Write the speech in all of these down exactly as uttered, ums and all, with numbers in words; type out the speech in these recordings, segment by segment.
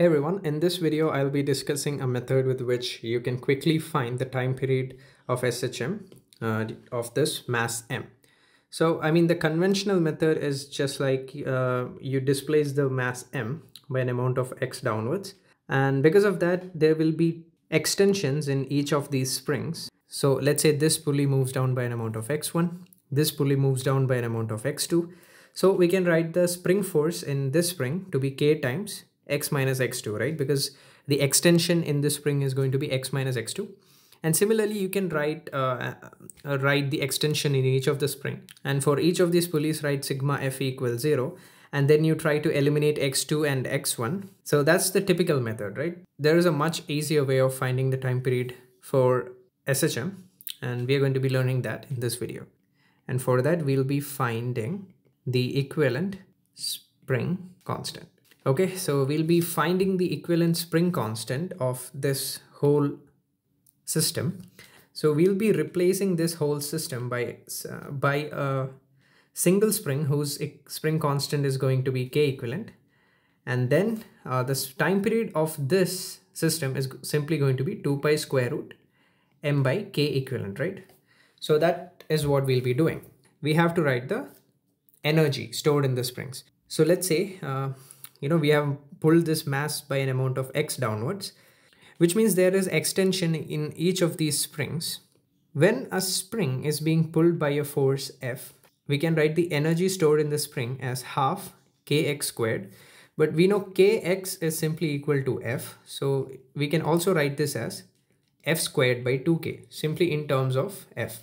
Hey everyone, in this video I'll be discussing a method with which you can quickly find the time period of S H M uh, of this mass m. So I mean the conventional method is just like uh, you displace the mass m by an amount of x downwards, and because of that there will be extensions in each of these springs. So let's say this pulley moves down by an amount of x one, this pulley moves down by an amount of x two. So we can write the spring force in this spring to be k times x minus x two, right? Because the extension in this spring is going to be x minus x two. And similarly, you can write uh, uh, write the extension in each of the spring. And for each of these pulleys, write sigma f equals zero. And then you try to eliminate x two and x one. So that's the typical method, right? There is a much easier way of finding the time period for S H M. And we are going to be learning that in this video. And for that, we'll be finding the equivalent spring constant. Okay, so we'll be finding the equivalent spring constant of this whole system. So we'll be replacing this whole system by, uh, by a single spring whose spring constant is going to be k equivalent. And then uh, the time period of this system is simply going to be two pi square root m by k equivalent, right? So that is what we'll be doing. We have to write the energy stored in the springs. So let's say, uh, you know, we have pulled this mass by an amount of x downwards, which means there is extension in each of these springs. When a spring is being pulled by a force F, we can write the energy stored in the spring as half kx squared, but we know kx is simply equal to F. So we can also write this as F squared by two k, simply in terms of F.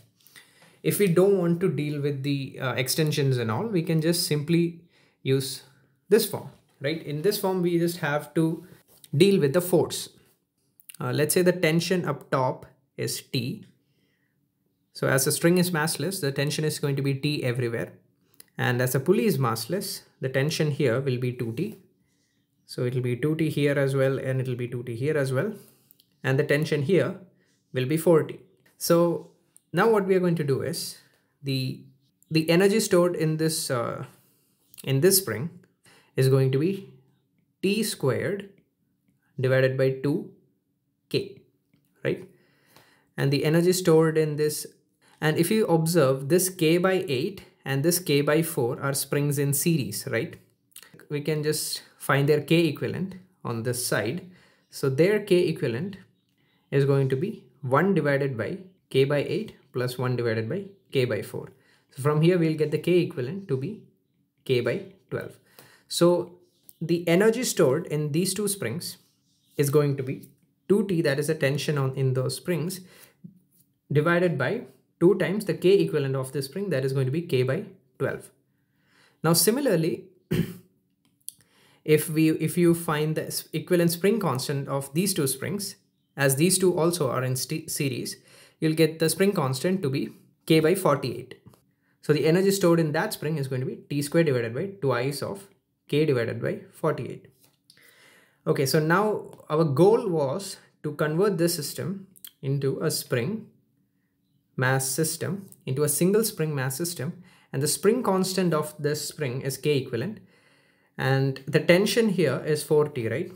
If we don't want to deal with the uh, extensions and all, we can just simply use this form. Right, in this form we just have to deal with the force. Uh, let's say the tension up top is T. So as the string is massless, the tension is going to be T everywhere, and as the pulley is massless, the tension here will be two T. So it will be two T here as well, and it will be two T here as well, and the tension here will be four T. So now what we are going to do is the the energy stored in this uh, in this spring is going to be T squared divided by two k, right? And the energy stored in this, and if you observe, this k by eight and this k by four are springs in series, right? We can just find their k equivalent on this side. So their k equivalent is going to be one divided by k by eight plus one divided by k by four. So from here we'll get the k equivalent to be k by twelve. So the energy stored in these two springs is going to be two T, that is the tension on in those springs, divided by two times the k equivalent of this spring, that is going to be k by twelve. Now similarly, if we if you find the equivalent spring constant of these two springs, as these two also are in series, you'll get the spring constant to be k by forty-eight. So the energy stored in that spring is going to be T squared divided by twice of k divided by forty-eight. Okay, so now our goal was to convert this system into a spring mass system, into a single spring mass system, and the spring constant of this spring is k equivalent, and the tension here is four T, right?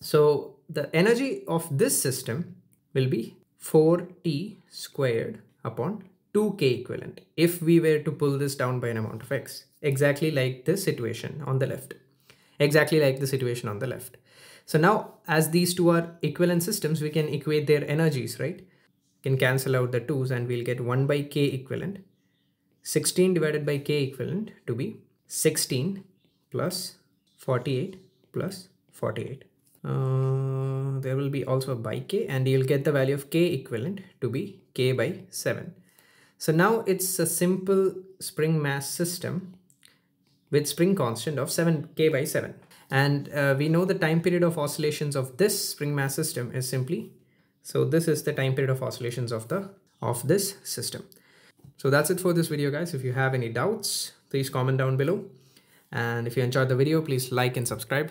So the energy of this system will be four T squared upon two k equivalent if we were to pull this down by an amount of x, exactly like this situation on the left, exactly like the situation on the left. So now as these two are equivalent systems, we can equate their energies, right? We can cancel out the twos and we'll get one by k equivalent, sixteen divided by k equivalent to be sixteen plus forty-eight plus forty-eight. Uh, there will be also a by k, and you'll get the value of k equivalent to be k by seven. So now it's a simple spring mass system with spring constant of seven k by seven. And uh, we know the time period of oscillations of this spring mass system is simply, so this is the time period of oscillations of the of this system. So that's it for this video, guys. If you have any doubts, please comment down below. And if you enjoyed the video, please like and subscribe.